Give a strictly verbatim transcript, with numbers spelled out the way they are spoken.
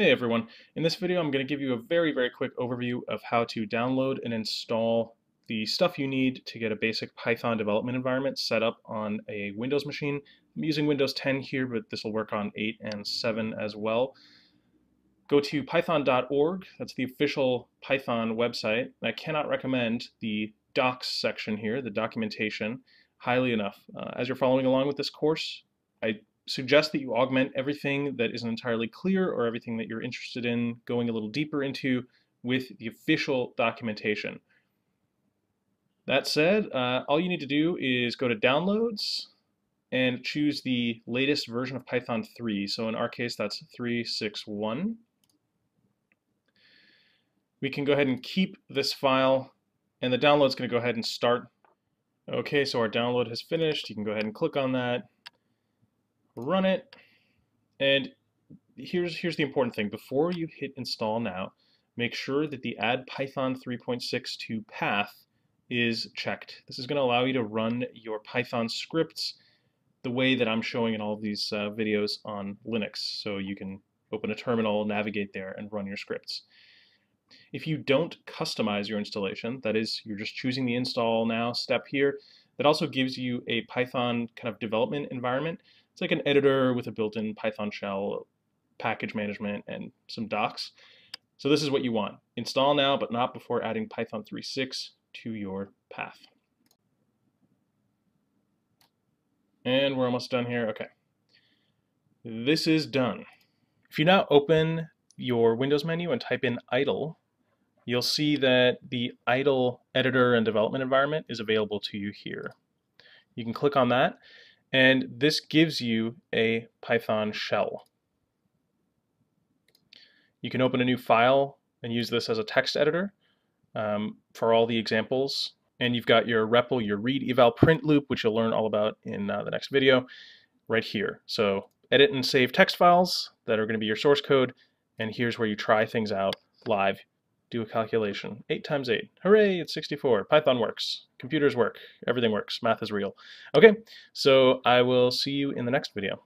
Hey everyone, in this video I'm going to give you a very very quick overview of how to download and install the stuff you need to get a basic Python development environment set up on a Windows machine. I'm using Windows ten here, but this will work on eight and seven as well. Go to python dot org, that's the official Python website. I cannot recommend the docs section here, the documentation, highly enough. Uh, as you're following along with this course, I suggest that you augment everything that isn't entirely clear or everything that you're interested in going a little deeper into with the official documentation. That said, uh, all you need to do is go to Downloads and choose the latest version of Python three. So in our case, that's three six one. We can go ahead and keep this file, and the download's going to go ahead and start. Okay, so our download has finished. You can go ahead and click on that. Run it, and here's here's the important thing. Before you hit install now, make sure that the add Python three point six to path is checked. This is going to allow you to run your Python scripts the way that I'm showing in all of these uh, videos on Linux. So you can open a terminal, navigate there, and run your scripts. If you don't customize your installation, that is, you're just choosing the install now step here, that also gives you a Python kind of development environment. It's like an editor with a built-in Python shell, package management, and some docs. So this is what you want. Install now, but not before adding Python three point six to your path. And we're almost done here. Okay. This is done. If you now open your Windows menu and type in idle, you'll see that the idle editor and development environment is available to you here. You can click on that, and this gives you a Python shell. You can open a new file and use this as a text editor um, for all the examples. And you've got your R E P L, your read, eval, print loop, which you'll learn all about in uh, the next video, right here. So edit and save text files that are going to be your source code. And here's where you try things out live. Do a calculation. eight times eight. Hooray, it's sixty-four. Python works. Computers work. Everything works. Math is real. Okay, so I will see you in the next video.